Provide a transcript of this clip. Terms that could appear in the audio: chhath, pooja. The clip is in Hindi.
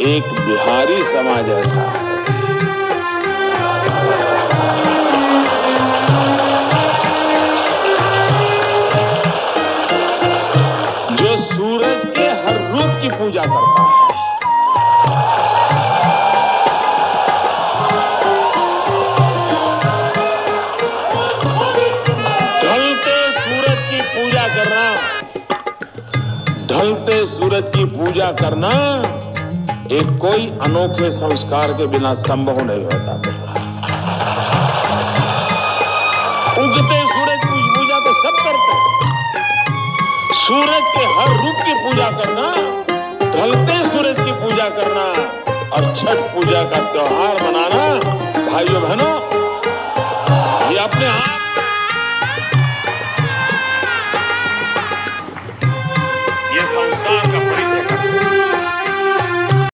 एक बिहारी समाज ऐसा है जो सूरज के हर रूप की पूजा करता है। ढलते सूरज की पूजा करना एक कोई अनोखे संस्कार के बिना संभव नहीं होता। उगते सूरज की पूजा तो सब करते हैं। सूरज के हर रूप की पूजा करना, ढलते सूरज की पूजा करना और छठ पूजा का त्योहार मनाना, भाइयों बहनों, ये अपने आप संस्कार का परिचय करते हैं।